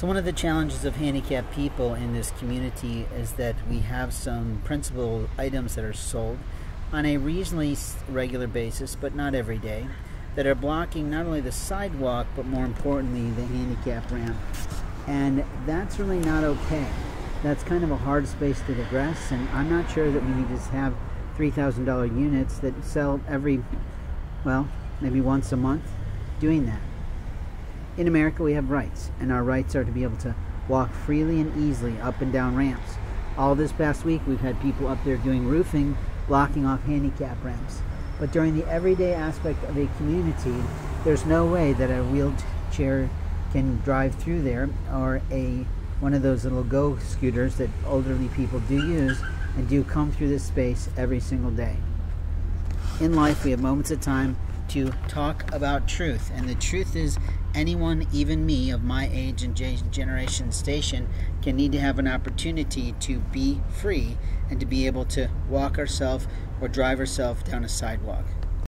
So one of the challenges of handicapped people in this community is that we have some principal items that are sold on a reasonably regular basis, but not every day, that are blocking not only the sidewalk, but more importantly, the handicap ramp. And that's really not okay. That's kind of a hard space to address, and I'm not sure that we need to have $3,000 units that sell every, well, maybe once a month doing that. In America, we have rights, and our rights are to be able to walk freely and easily up and down ramps. All this past week, we've had people up there doing roofing, blocking off handicap ramps. But during the everyday aspect of a community, there's no way that a wheelchair can drive through there, or one of those little go scooters that elderly people do use and do come through this space every single day. In life, we have moments of time to talk about truth, and the truth is anyone, even me, of my age and generation station, can need to have an opportunity to be free and to be able to walk ourselves or drive ourselves down a sidewalk.